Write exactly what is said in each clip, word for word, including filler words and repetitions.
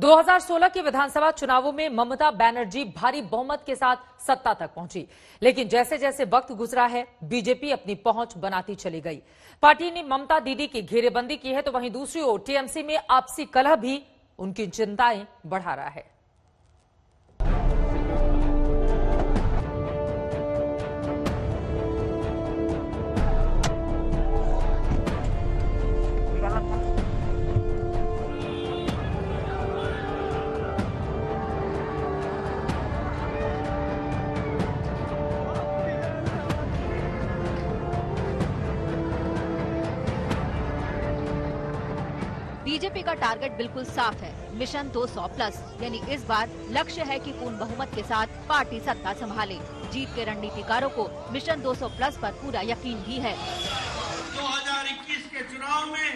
दो हज़ार सोलह के विधानसभा चुनावों में ममता बैनर्जी भारी बहुमत के साथ सत्ता तक पहुंची, लेकिन जैसे जैसे वक्त गुजरा है बीजेपी अपनी पहुंच बनाती चली गई। पार्टी ने ममता दीदी की घेरेबंदी की है, तो वहीं दूसरी ओर टीएमसी में आपसी कलह भी उनकी चिंताएं बढ़ा रहा है। बीजेपी का टारगेट बिल्कुल साफ है, मिशन दो सौ प्लस, यानी इस बार लक्ष्य है कि पूर्ण बहुमत के साथ पार्टी सत्ता संभाले। जीत के रणनीतिकारों को मिशन दो सौ प्लस पर पूरा यकीन भी है। दो हज़ार इक्कीस के चुनाव में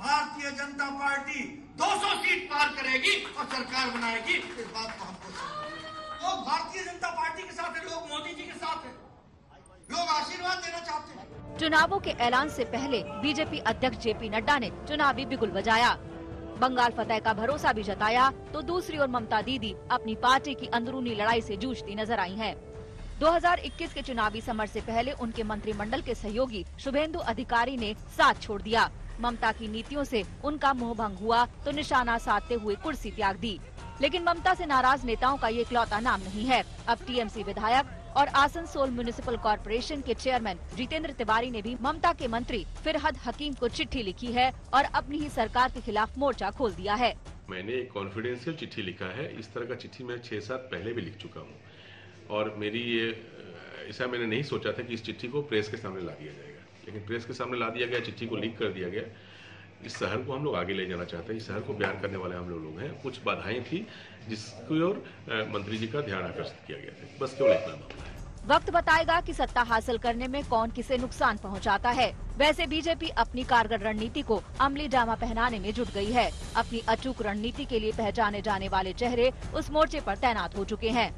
भारतीय जनता पार्टी दो सौ सीट पार करेगी और सरकार बनाएगी, इस बात को हमको वो भारतीय जनता पार्टी के साथ है, लोग मोदी जी के साथ है, लोग आशीर्वाद देना चाहते हैं। चुनावों के ऐलान से पहले बीजेपी अध्यक्ष जे पी नड्डा ने चुनावी बिगुल बजाया, बंगाल फतेह का भरोसा भी जताया, तो दूसरी ओर ममता दीदी अपनी पार्टी की अंदरूनी लड़ाई से जूझती नजर आई हैं। दो हज़ार इक्कीस के चुनावी समर से पहले उनके मंत्रिमंडल के सहयोगी शुभेंदु अधिकारी ने साथ छोड़ दिया। ममता की नीतियों से उनका मोहभंग हुआ तो निशाना साधते हुए कुर्सी त्याग दी। लेकिन ममता से नाराज नेताओं का ये इकलौता नाम नहीं है। अब टीएमसी विधायक और आसनसोल म्युनिसिपल कॉर्पोरेशन के चेयरमैन जितेंद्र तिवारी ने भी ममता के मंत्री फिरहद हकीम को चिट्ठी लिखी है और अपनी ही सरकार के खिलाफ मोर्चा खोल दिया है। मैंने एक कॉन्फिडेंशियल चिट्ठी लिखा है, इस तरह का चिट्ठी मैं छह साल पहले भी लिख चुका हूँ और मेरी ये ऐसा मैंने नहीं सोचा था कि इस चिट्ठी को प्रेस के सामने ला दिया जाएगा, लेकिन प्रेस के सामने ला दिया गया, चिट्ठी को लीक कर दिया गया। इस शहर को हम लोग आगे ले जाना चाहते हैं, इस शहर को प्यार करने वाले हम लोग लोग हैं। कुछ बाधाएं थी जिसकी ओर मंत्री जी का ध्यान आकर्षित किया गया था, बस केवल इतना मामला है। वक्त बताएगा कि सत्ता हासिल करने में कौन किसे नुकसान पहुंचाता है। वैसे बीजेपी अपनी कारगर रणनीति को अमली जामा पहनाने में जुट गई है। अपनी अचूक रणनीति के लिए पहचाने जाने वाले चेहरे उस मोर्चे पर तैनात हो चुके हैं।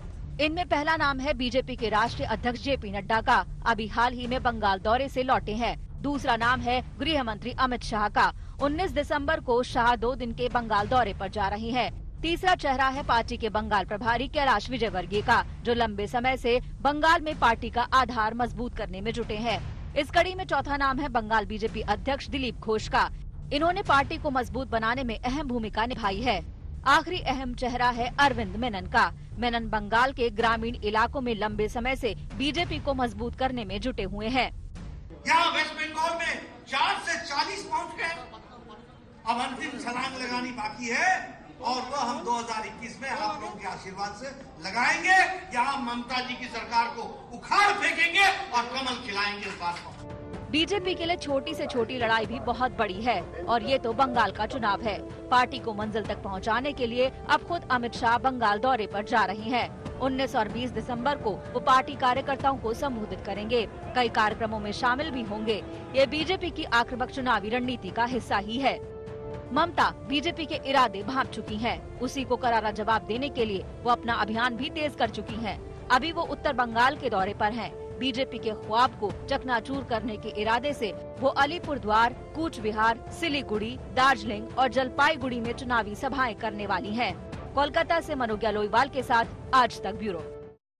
इनमें पहला नाम है बीजेपी के राष्ट्रीय अध्यक्ष जे पी नड्डा का, अभी हाल ही में बंगाल दौरे से लौटे हैं। दूसरा नाम है गृह मंत्री अमित शाह का, उन्नीस दिसंबर को शाह दो दिन के बंगाल दौरे पर जा रही हैं। तीसरा चेहरा है पार्टी के बंगाल प्रभारी कैलाश विजयवर्गीय का, जो लंबे समय से बंगाल में पार्टी का आधार मजबूत करने में जुटे हैं। इस कड़ी में चौथा नाम है बंगाल बीजेपी अध्यक्ष दिलीप घोष का, इन्होंने पार्टी को मजबूत बनाने में अहम भूमिका निभाई है। आखिरी अहम चेहरा है अरविंद मेनन का, मेनन बंगाल के ग्रामीण इलाकों में लंबे समय से बीजेपी को मजबूत करने में जुटे हुए हैं। यहाँ वेस्ट बंगाल में चार से चालीस पहुँच गए, अब अंतिम छलांग लगानी बाकी है और वो हम दो हज़ार इक्कीस में आप लोगों के आशीर्वाद से लगाएंगे। यहाँ ममता जी की सरकार को उखाड़ फेंकेंगे और कमल खिलाएंगे। इस बात को बीजेपी के लिए छोटी से छोटी लड़ाई भी बहुत बड़ी है और ये तो बंगाल का चुनाव है। पार्टी को मंजिल तक पहुँचाने के लिए अब खुद अमित शाह बंगाल दौरे पर जा रही हैं। उन्नीस और बीस दिसंबर को वो पार्टी कार्यकर्ताओं को संबोधित करेंगे, कई कार्यक्रमों में शामिल भी होंगे। ये बीजेपी की आक्रामक चुनावी रणनीति का हिस्सा ही है। ममता बीजेपी के इरादे भांप चुकी हैं, उसी को करारा जवाब देने के लिए वो अपना अभियान भी तेज कर चुकी हैं। अभी वो उत्तर बंगाल के दौरे पर हैं। बीजेपी के ख्वाब को चकनाचूर करने के इरादे से वो अलीपुरद्वार, कूच विहार, सिलीगुड़ी, दार्जिलिंग और जलपाईगुड़ी में चुनावी सभाएं करने वाली हैं। कोलकाता से मनोज लोईवाल के साथ आज तक ब्यूरो।